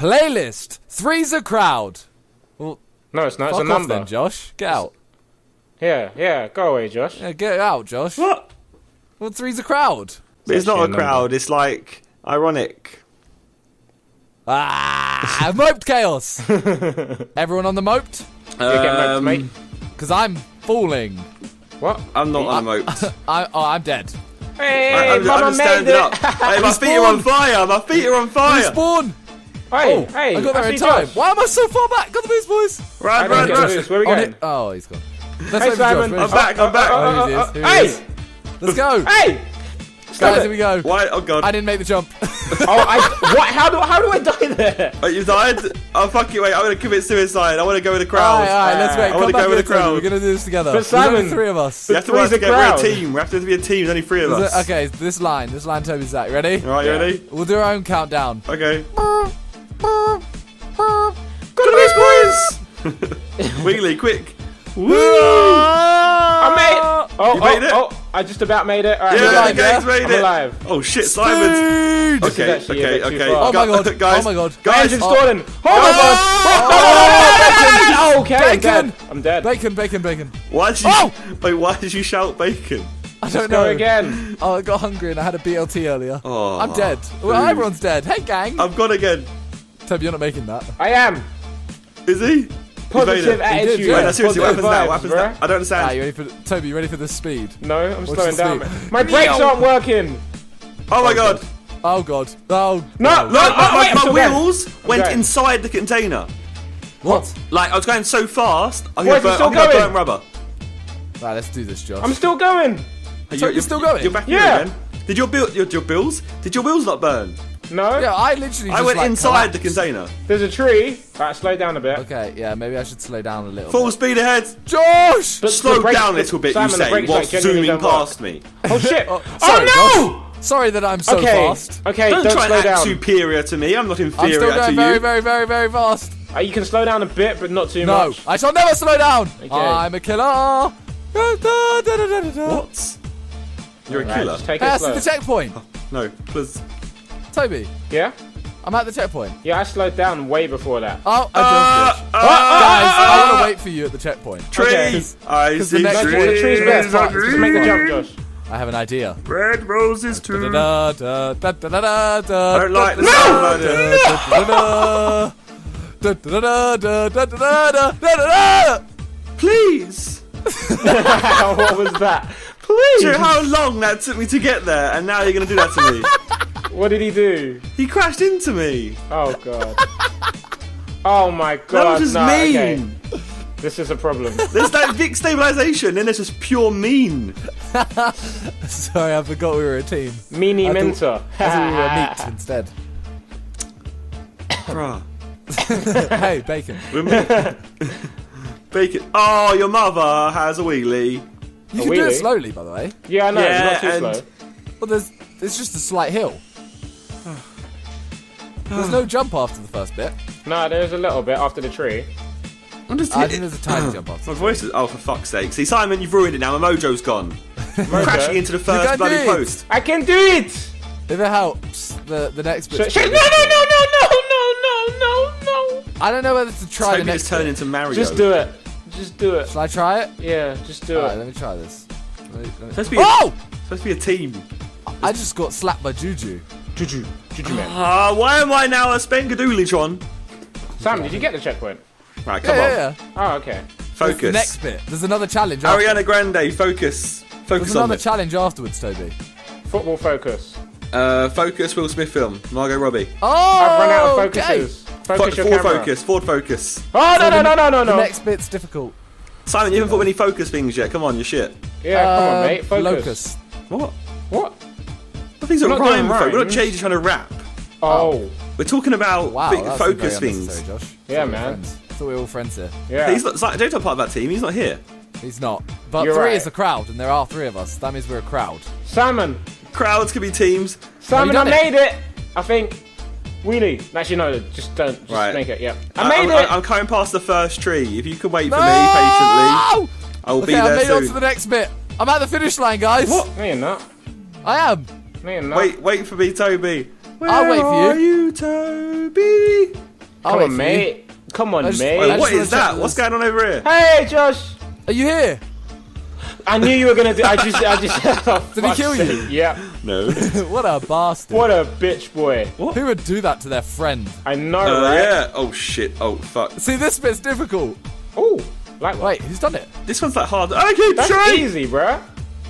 Playlist. Three's a crowd. Well, no, it's not. It's a number. Then, Josh, get out. Yeah, yeah. Go away, Josh. Yeah, get out, Josh. What? Well, three's a crowd. It's not a crowd. It's like ironic. Ah! Moped chaos. Everyone on the moped? You get moped, mate. Because I'm falling. What? I'm not on a moped. I'm dead. Hey, I'm standing up. Hey, my feet are on fire. My feet are on fire. Respawn. Hey, oh, hey, I got there in time. Josh. Why am I so far back? Got the boost, boys. Run. Where are we going? Oh, he's gone. Let's go, Simon. I'm back. I'm back. Hey. Let's go. Hey. Guys, here we go. Why? Oh god! I didn't make the jump. What? How do I die there? Wait, you died? Oh fuck you! Wait, I'm gonna commit suicide. I want to go with the crowd. Alright, let's wait. I want to go with the crowd. We're gonna do this together. But Simon, three of us. You have to work together. We're a team. We have to be a team. There's only three of us. Okay, this line, Toby's at. Ready? All right, you ready? We'll do our own countdown. Okay. Got to these boys! Wiggly, quick! Woo! I made it! Oh, you made it? Oh, I just about made it. All right, yeah, the gang's made it. Alive. Oh shit, Simon! Okay. Oh my god, guys! Oh my god, guys! Engine stalling! Oh my god! Okay, bacon! I'm dead. Bacon. Why did you? Oh! Wait, why did you shout bacon? I don't know. Again. Oh, I got hungry and I had a BLT earlier. Oh, I'm dead. Well, everyone's dead. Hey, gang! I've gone again. Toby, you're not making that. I am. Is he? Positive attitude. Did, yeah. Wait, no, seriously, positive what happens now? What happens now? I don't understand. Nah, Toby, you ready for the speed? No, I'm slowing down. My brakes aren't working. Oh my god. Oh god. Oh no! No! My wheels went inside the container. What? Like I was going so fast. I could burn rubber. Right, let's do this, Josh. I'm still going. You're still going. You're back here again. Did your wheels not burn? No. Yeah, I literally. I went inside the container. There's a tree. Alright, slow down a bit. Okay, yeah, maybe I should slow down a little. Full speed ahead, Josh. But slow down a little bit, you say, while zooming past me. Oh shit! Oh no! Sorry that I'm so fast. Okay, don't try and act superior to me. I'm not inferior to you. I'm still going very, very, very, very fast. You can slow down a bit, but not too much. No, I shall never slow down. I'm a killer. What? You're a killer. Pass the checkpoint. No, please. Toby? Yeah? I'm at the checkpoint. Yeah, I slowed down way before that. Oh, guys, I want to wait for you at the checkpoint. Trees! Okay. I see trees. Just make the jump, Josh. I have an idea. Red roses too. I don't like the sound. Please! What was that? Please! Do you know how long that took me to get there, and now you're going to do that to me? What did he do? He crashed into me. Oh god. Oh my god. That was just mean. Okay. This is a problem. There's that big stabilization, and it's just pure mean. Sorry, I forgot we were a team. Meanie Minter. I thought we were meat instead. Bruh. Hey, bacon. We're meat. Bacon. Oh, your mother has a wheelie. You can do it slowly, by the way. Yeah, I know. Yeah, it's not too slow. Well, it's just a slight hill. There's no jump after the first bit. No, there's a little bit after the tree. I think there's a tiny jump after. My voice is... Oh, for fuck's sake. See, Simon, you've ruined it now. My mojo's gone. Mojo? Crashing into the first bloody post. I can do it! If it helps, the next bit... No! I don't know whether to try the next bit. Turn into Mario. Just do it. Just do it. Shall I try it? Yeah, just do it. Alright, let me try this. Oh! Supposed to be a team. I just got slapped by Juju. Juju man. Why am I now a Spengadoolitron? Sam, did you get the checkpoint? Right, come on. Oh, okay. Focus. The next bit. There's another challenge. Ariana Grande, focus. There's another challenge afterwards, Toby. Football focus. Focus, Will Smith film. Margot Robbie. Oh! I've run out of focuses. Okay. Focus your camera. Focus. Oh, no. The next bit's difficult. Simon, you haven't put any focus things yet. Come on, you're shit. Yeah, come on, mate. Focus. What? What? Things are rhyme. We're not changing trying to rap. Oh. We're talking about focus things. Josh. Yeah, man. I thought we were all friends here. Yeah. He's not part of that team. He's not here. He's not. But three is a crowd, and there are three of us. That means we're a crowd. Salmon. Crowds can be teams. Salmon, I made it. I think. Wheelie. Actually, no. Just don't. Just make it. Yeah. I made it. I'm coming past the first tree. If you can wait for me patiently, I will be there soon. I made it on to the next bit. I'm at the finish line, guys. What? No, you're not. I am. Wait for me, Toby. Where are you, Toby? Oh, mate. Come on, mate. Wait, what is that? What's going on over here? Hey, Josh. Are you here? I knew you were gonna do. I just. Oh, did he kill you? Yeah. No. What a bastard. What a bitch boy. What? Who would do that to their friend? I know, right? Yeah. Oh shit. Oh fuck. See, this bit's difficult. Oh. Likewise. Wait, who's done it? This one's like hard. I keep trying. Easy, bruh.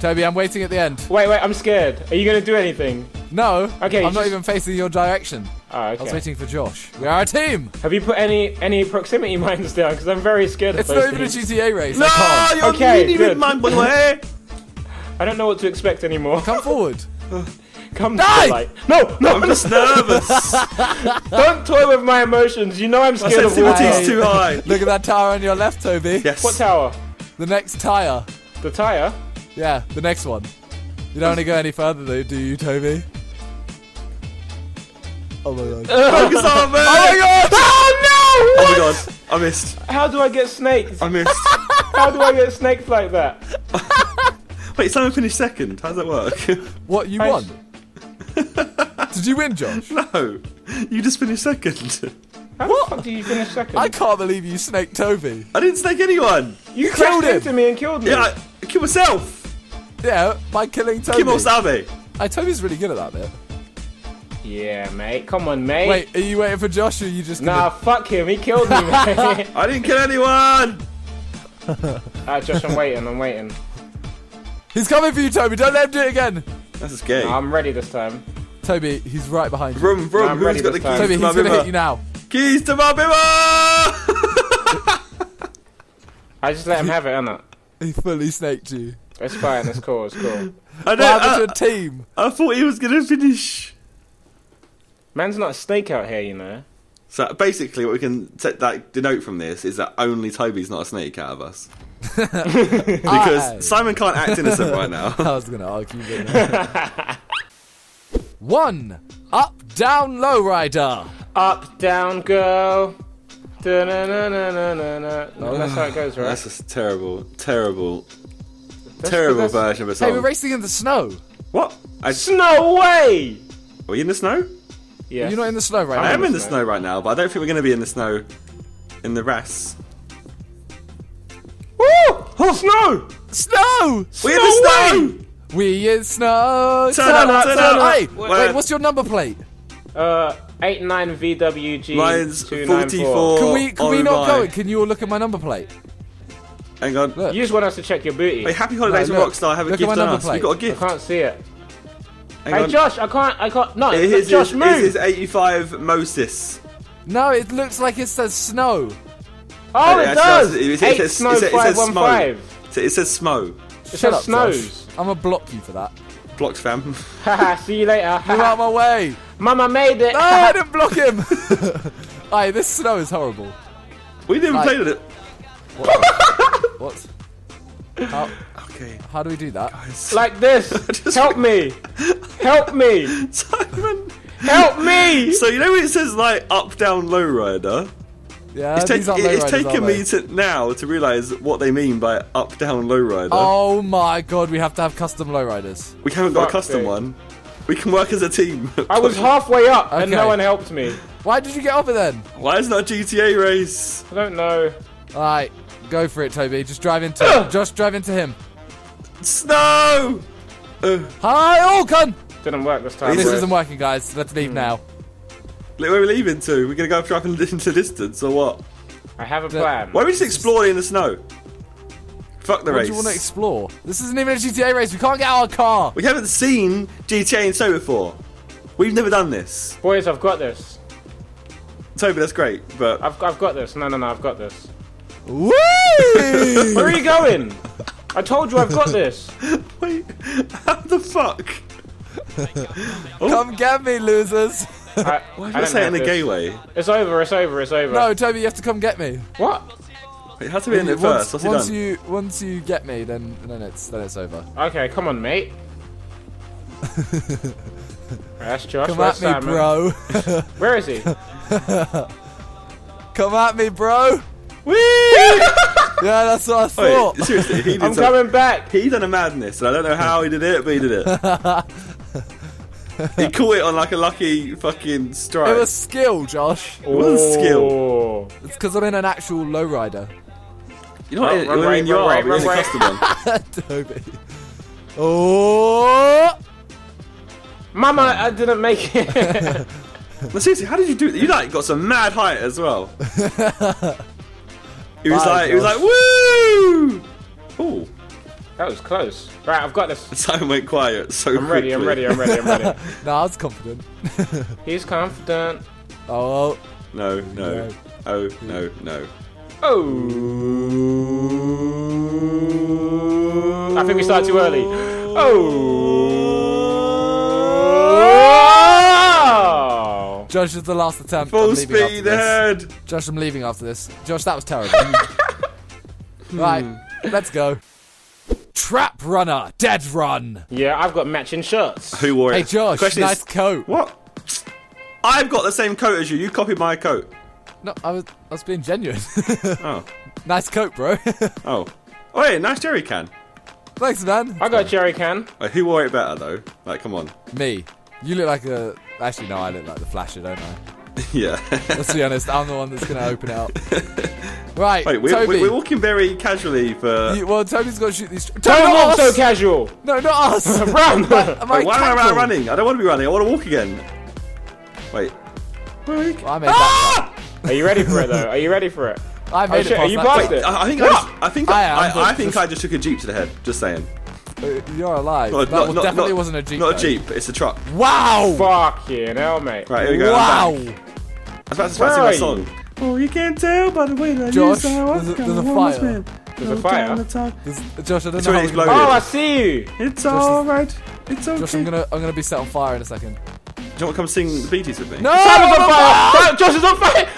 Toby, I'm waiting at the end. Wait. I'm scared. Are you gonna do anything? No. Okay. I'm not even facing your direction. Oh, okay. I was waiting for Josh. We are a team. Have you put any proximity mines down? Because I'm very scared. It's not even a GTA race. No, you're okay, good. I don't know what to expect anymore. Come forward. Come to light. No. I'm just nervous. Don't toy with my emotions. You know I'm scared of water. Sensitivity's too high. Look at that tower on your left, Toby. Yes. What tower? The next tire. The tire? Yeah, the next one. You don't want to go any further, though, do you, Toby? Oh my god. Focus on me! Oh my god! Oh no! What? Oh my god, I missed. How do I get snaked? I missed. How do I get snaked like that? Wait, someone finished second. How does that work? What, you won? Did you win, Josh? No. You just finished second. How the fuck did you finish second? I can't believe you snaked Toby. I didn't snake anyone. You crashed into me and killed me. Yeah, I killed myself. Yeah, by killing Toby. Kimo Sabe. Toby's really good at that bit. Yeah, mate. Come on, mate. Wait, are you waiting for Josh or are you just gonna... Nah, fuck him. He killed me, mate. I didn't kill anyone. Alright, Josh, I'm waiting. He's coming for you, Toby. Don't let him do it again. That's scary. Nah, I'm ready this time. Toby, he's right behind you. Vroom. Nah, who's got the keys? Toby, he's going to hit you now. Keys to my bimmer! I just let him have it, innit? He fully snaked you. It's fine. It's cool. What happened to a team? I thought he was going to finish... Man's not a snake out here, you know. So basically, what we can denote from this is that only Toby's not a snake out of us. Because Simon can't act innocent right now. I was going to argue. One. Up, down, low rider. Up, down, go. Da-na-na-na-na-na. That's how it goes, right? That's a terrible version of a song. Hey, we're racing in the snow. What? Snow way! Are we in the snow? Yes. You're not in the snow right now. I am in the snow right now, but I don't think we're going to be in the snow in the race. Woo! Oh, snow! Snow! We're in the snow! We in snow! Turn up! Hey, wait, what's your number plate? 89VWG. Mine's 44. Can we not go? Can you all look at my number plate? Hang on. Look. You just want us to check your booty. Wait, happy holidays with Rockstar. Have a gift on us. We've got a gift. I can't see it. Hey Josh, I can't. No, it's Josh, move. This is 85 Moses. No, it looks like it says snow. Oh, it does. It says snow. It says smo. It says snows. I'm gonna block you for that. Blocks, fam. Haha. See you later. You're out of my way. Mama made it. No, I didn't block him. Hey, this snow is horrible. We didn't play with it. What? Okay. How do we do that? Guys. Like this. Help me. Simon. Help me. So you know when it says like up, down, low rider? Yeah. It's taken me now to realise what they mean by up, down, low rider. Oh my god, we have to have custom low riders. We haven't got a custom one. We can work as a team. I was halfway up and no one helped me. Why did you get up then? Why is it not a GTA race? I don't know. Alright. Go for it, Toby. Just drive into him. Just drive into him. Snow! Hi, Orkan! Didn't work this time. This isn't working, guys. Let's leave now. Where are we leaving to? We're going to go up into distance or what? I have a plan. Why are we just exploring in the snow? Fuck the race. What do you want to explore? This isn't even a GTA race. We can't get out of our car. We haven't seen GTA in snow before. We've never done this. Boys, I've got this. Toby, that's great, but... I've got this. No, I've got this. Woo! Where are you going? I told you I've got this. Wait, how the fuck? Come get me, losers. Why did I say it in a gay way? It's over. No, Toby, you have to come get me. What? It has to be in it first. Once you get me, then it's over. Okay, come on, mate. That's Josh. Come at me, bro. Where is he? Come at me, bro. Whee! Yeah, that's what I thought. Wait, seriously, he did I'm coming back. He done a madness, and I don't know how he did it, but he did it. He caught it on like a lucky fucking strike. It was skill, Josh. It was skill. It's because I'm in an actual lowrider. You know what? You're in a custom one. Oh, Mama, I didn't make it. Well, seriously, how did you do it? You like got some mad height as well. He was like, he was like, woo! Oh, that was close. Right, I've got this. The time went quiet. So I'm ready. Nah, I was confident. He's confident. Oh no, no, oh no, no. Oh, I think we started too early. Oh, Josh is the last attempt. Full speed ahead. Josh, I'm leaving after this. Josh, that was terrible. Right, let's go. Trap runner, dead run. Yeah, I've got matching shirts. Who wore it? Hey, Josh, nice coat. What? I've got the same coat as you. You copied my coat. No, I was being genuine. Oh. Nice coat, bro. Oh. Oh, hey, nice jerry can. Thanks, man. I got a jerry can. Wait, who wore it better, though? Like, come on. Me. You look like a... Actually, no, I look like the Flasher, don't I? Yeah. Let's be honest, I'm the one that's going to open it up. Right, wait, we're walking very casually for... Well, Toby's got to shoot these... Toby, not so casual! No, not us! Run! Why am I running? I don't want to be running. I want to walk again. Wait. Well, I made that. Are you ready for it though? Are you ready for it? I made it. Are you past it? I think I just took a jeep to the head. Just saying. You're alive. No, that definitely wasn't a jeep. Not a jeep. It's a truck. Wow. Fucking hell, mate. Right, here we go. Wow. I'm back. I was about to sing my song. Oh, you can't tell by the way that you sound. Josh, there's a fire. There's a fire. Josh, I don't know how it's blowing. Oh, I see you. It's all right. It's okay. Josh, I'm gonna be set on fire in a second. Do you want to come sing the Bee Gees with me? No! Simon's on fire! No, Josh is on fire!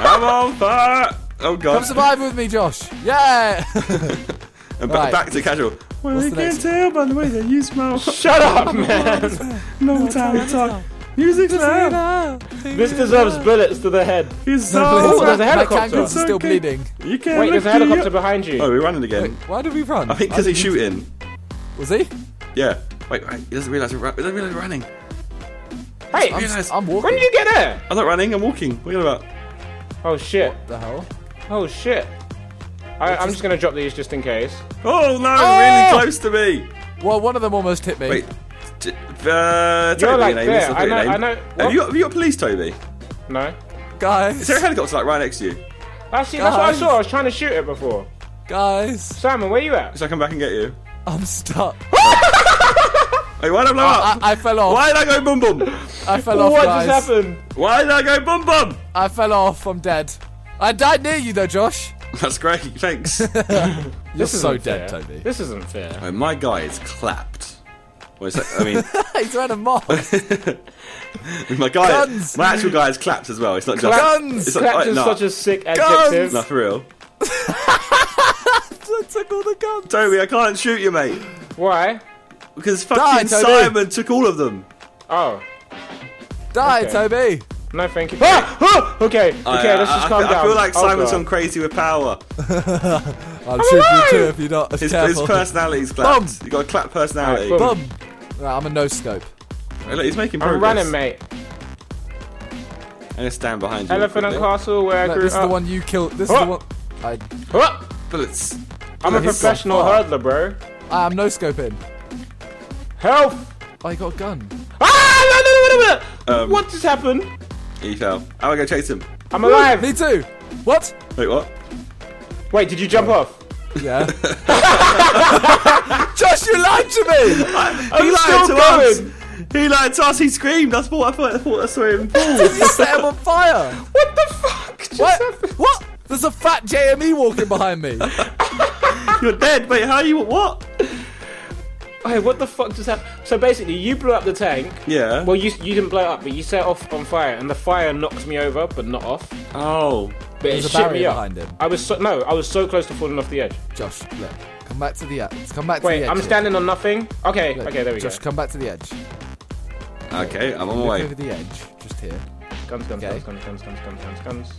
I'm on fire! Oh god. Come survive with me, Josh. Yeah! And back to casual. Well, you can tell by the way that you smell. Shut up, man! No time to talk. Music's loud. This deserves bullets to the head. He's so there's a helicopter. My still bleeding. You can't wait, there's a helicopter behind you. Oh, we're running again. Wait, why did we run? I think because he's shooting. Was he? Yeah. Wait, he doesn't realise we're running. Hey, I'm walking. When did you get there? I'm not running, I'm walking. What are you about? Oh shit. What the hell? Oh shit. I'm just gonna drop these just in case. Oh no, really close to me. Well, one of them almost hit me. Wait. Toby, like I know. Have you got police, Toby? No. Guys. Is there a helicopter like right next to you? That's what I saw. I was trying to shoot it before. Guys. Simon, where you at? Should I come back and get you? I'm stuck. Wait, why did I blow up? I fell off. Why did I go boom boom? I fell off, guys. What just happened? Why did I go boom boom? I fell off. I'm dead. I died near you, though, Josh. That's great. Thanks. You're so dead, Toby. This isn't fair. Oh, my guy is clapped. What is that? I mean... He's wearing a mask. My actual guy is clapped as well. It's not just... Guns! It's clapped is such a sick adjective. No, for real. I took all the guns. Toby, I can't shoot you, mate. Why? Because fucking Simon took all of them. Oh. Die, Toby. No, thank you. Okay, let's just calm down. I feel like Simon's on crazy with power. I'll shoot you too if you're not his personality's clapped. You got a clap personality. Bum. Right, I'm a no scope. Right, look, he's making progress. I'm running, mate. I'm gonna stand behind you. Elephant and Castle, where I grew up. This is the one you killed. This is the one. Bullets. I'm a professional hurdler, bro. I'm no scoping. Help! Oh, you got a gun. Ah! No, no, no, no, no. What just happened? He fell. I'm gonna go chase him. I'm alive! Me too! What? Wait, what? Wait, did you jump off? Yeah. Josh, you lied to me! He lied to us, he screamed. I thought I saw him fall. Did you set him on fire? What the fuck just happened? What? There's a fat JME walking behind me. You're dead, wait, what? Hey, what the fuck does that? So basically, you blew up the tank. Yeah. Well, you didn't blow it up, but you set off on fire, and the fire knocked me over, but not off. Oh. But there's a barrier behind him. I was so close to falling off the edge. Josh, look, come back to the edge. Wait, I'm standing on nothing. Okay, there we go. Josh, come back to the edge. Okay, I'm on my way. Over the edge, just here. Guns. I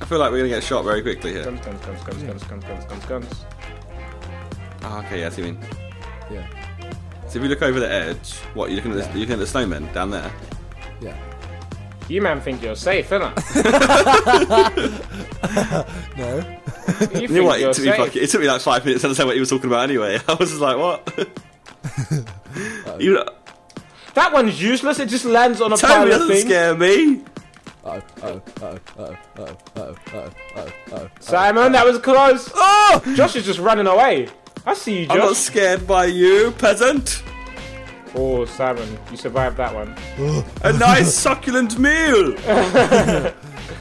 feel like we're gonna get shot very quickly here. Guns. Okay, yeah, I see what you mean. Yeah. So if you look over the edge, what are you looking at? Yeah. You're looking at the snowmen down there. Yeah. You man think you're safe, innit? No. You know what? It took me like, it took me like 5 minutes to understand what he was talking about. Anyway, I was just like, what? That one's useless. It just lands on a pile of things. Doesn't scare me. Simon, that was close. Oh! Josh is just running away. I see you, Josh. I'm not scared by you, peasant. Oh, Simon, you survived that one. A nice succulent meal.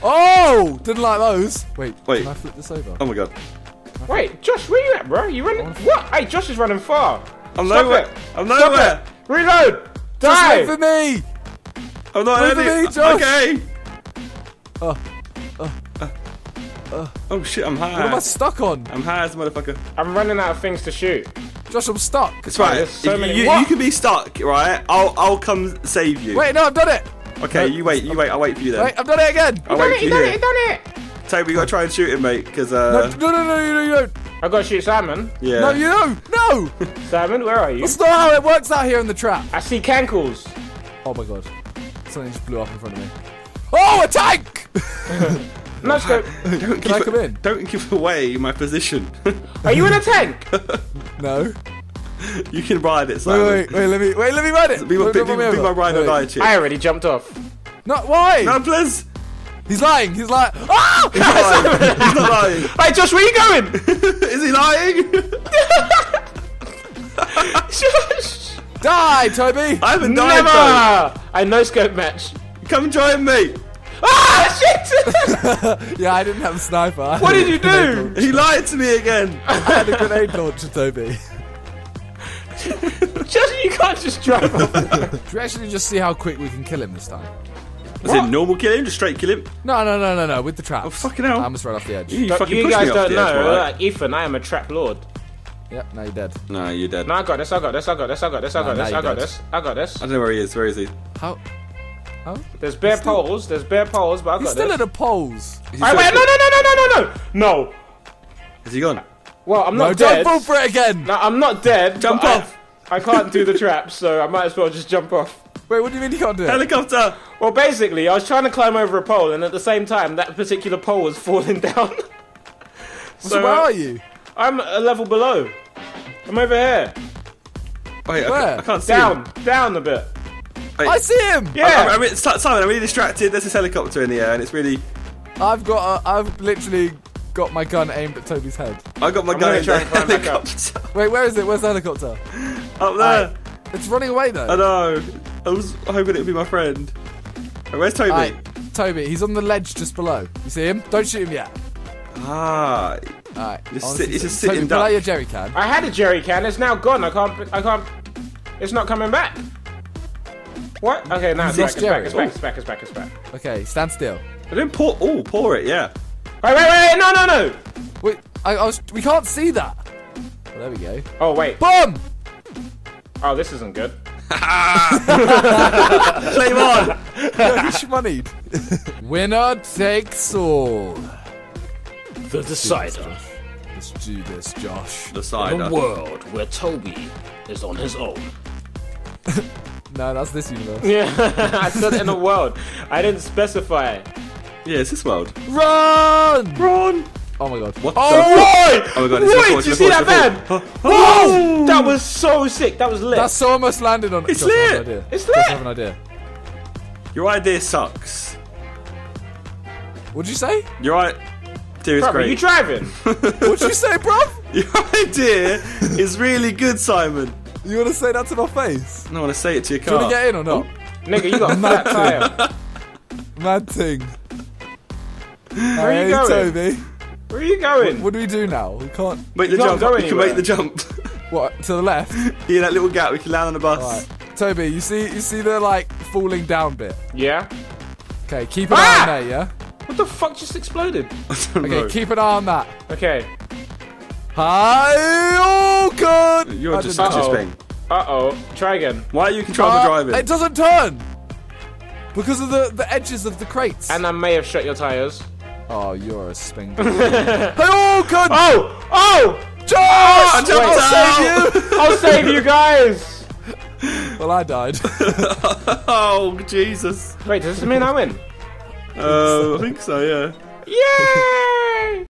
Oh, didn't like those. Wait, wait. Can I flip this over? Oh my god. Wait, Josh, where you at, bro? You running? What? Hey, Josh is running far. I'm nowhere. I'm nowhere. Reload. Die. Just wait for me. I'm not ready. Okay. Oh shit, I'm high. What am I stuck on? I'm high as a motherfucker. I'm running out of things to shoot. Josh, I'm stuck. That's right. So you can be stuck, right? I'll come save you. Wait, no, I've done it. Okay, no, you wait. I'll wait for you then. Wait, I've done it again. I've done it. Toby, you gotta try and shoot him, mate, because no, you don't. I gotta shoot Simon. Yeah. No, you don't. No. Simon, where are you? That's not how it works out here in the trap. I see cankles. Oh my god. Something just blew up in front of me. Oh, a tank! No scope. Can I come in? Don't give away my position. Are you in a tank? No. You can ride it, Simon. Wait, let me ride it. Be my ride or die chick. I already jumped off. No, why? No, please. He's lying. He's lying. Oh! He's not lying. He's not lying. Hey, Josh, where are you going? Is he lying? Josh! Die, Toby! I haven't died, Never! I no-scope match. Come join me! Ah, shit! Yeah, I didn't have a sniper. What did you do? He lied to me again. I had a grenade launcher, Toby. Just, you can't just drive off. Do we actually just see how quick we can kill him this time? Is it normal kill him? Just straight kill him? No, with the traps. Oh, fucking hell. I almost ran off the edge. You guys don't know, Ethan, I am a trap lord. Yep, now you're dead. No, you're dead. No, I got this. I don't know where he is. Where is he? How? There's bare poles, but I got this. He's still at the poles. Alright, wait, no! Is he gone? Well, I'm not dead. Don't fall for it again! No, I'm not dead. Jump off! I can't do the trap, so I might as well just jump off. Wait, what do you mean you can't do it? Helicopter! Well, basically, I was trying to climb over a pole, and at the same time, that particular pole was falling down. So where are you? I'm a level below. I'm over here. Wait, where? I can't see him. Down a bit. Wait. I see him. Yeah. Simon, I'm really distracted. There's this helicopter in the air, and it's really. I've literally got my gun aimed at Toby's head. I got my gun aimed at the helicopter. Wait, where is it? Where's the helicopter? Up there. It's running away though. I know. I was hoping it would be my friend. Wait, where's Toby? Toby, he's on the ledge just below. You see him? Don't shoot him yet. Ah. Alright, just sitting down. Pull out your jerry can. I had a jerry can. It's now gone. I can't. It's not coming back. What? Okay, now it's back. Okay, stand still. I didn't pour. Oh, pour it. Yeah. Wait! No! Wait, we can't see that. Well, there we go. Oh wait. Boom! Oh, this isn't good. Flame on. Which money? Winner takes all. The decider. Let's do this, Josh. Decider. In a world where Toby is on his own. No, that's this universe. Yeah, I said in a world. I didn't specify. Yeah, it's this world. Run! Oh my god. What? Oh, oh my god. Wait, did you see that man? Whoa! That was so sick. That was lit. That's almost landed on. It's lit. It's lit. I have an idea. Your idea sucks. What'd you say? You're right. Dude, bruv, are you driving? What'd you say, bruv? Your idea is really good, Simon. You want to say that to my face? No, I want to say it to your car. Do you want to get in or not? Nigga, you got a flat tire. Mad thing. Where are you going? Toby. Where are you going? What do we do now? We can't... Make the jump. We can make the jump. What? To the left? Yeah, that little gap. We can land on the bus. Right. Toby, you see the, like, falling down bit? Yeah. Okay, keep an eye on there, yeah? What the fuck just exploded? Okay, keep an eye on that. Okay. Hi, oh god! You're just such a thing. Try again. Why are you controlling the driving? It doesn't turn! Because of the edges of the crates. And I may have shut your tyres. Oh, you're a sping. Hey, oh god! Oh! Oh! Josh! I'll save you guys! Well, I died. Oh, Jesus. Wait, does this mean I win? I think so, yeah. Yeah!